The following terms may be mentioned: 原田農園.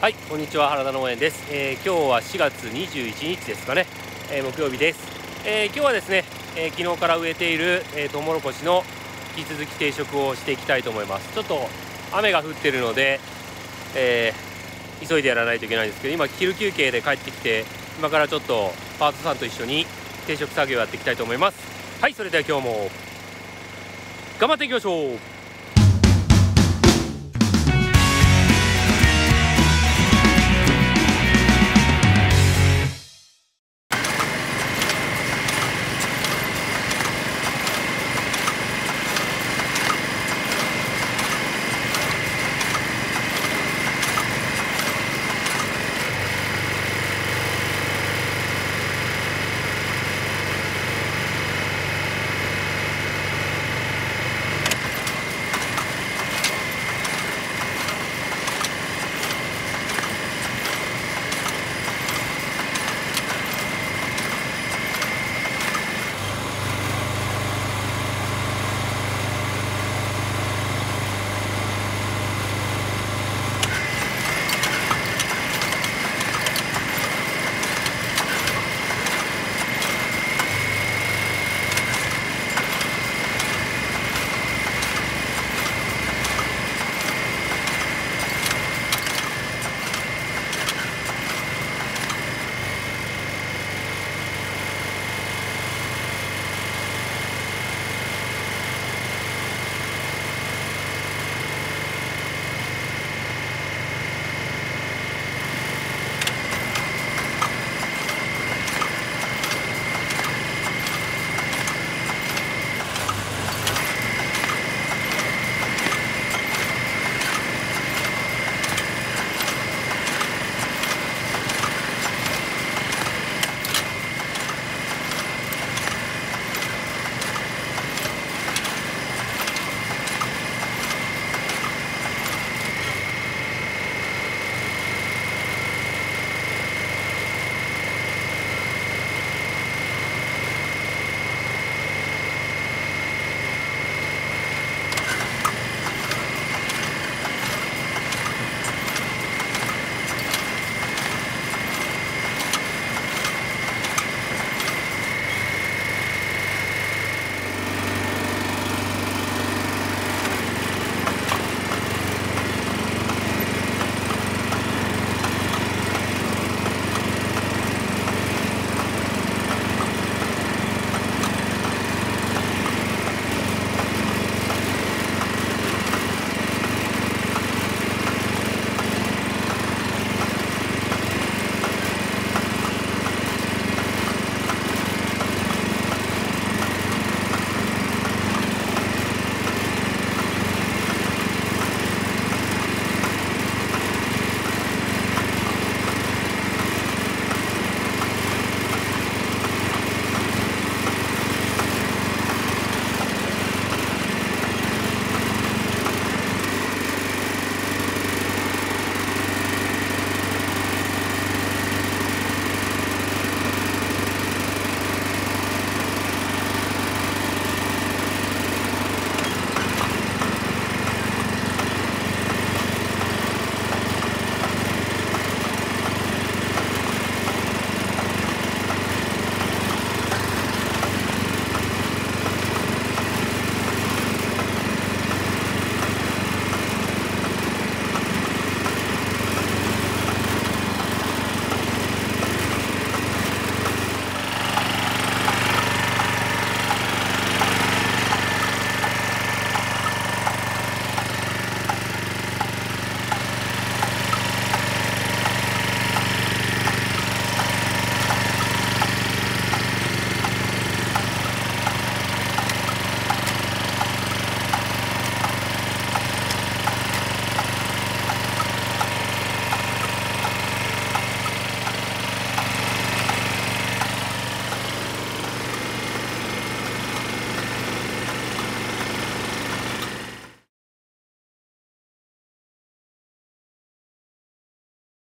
はい、こんにちは、原田農園です。今日は4月21日ですかね、木曜日です。今日はですね、昨日から植えているトウモロコシの引き続き定植をしていきたいと思います。ちょっと雨が降ってるので、急いでやらないといけないんですけど、今昼休憩で帰ってきて、今からちょっとパートさんと一緒に定植作業をやっていきたいと思います。はい、それでは今日も頑張っていきましょう。